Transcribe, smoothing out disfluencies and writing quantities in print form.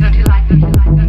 Don't you like them?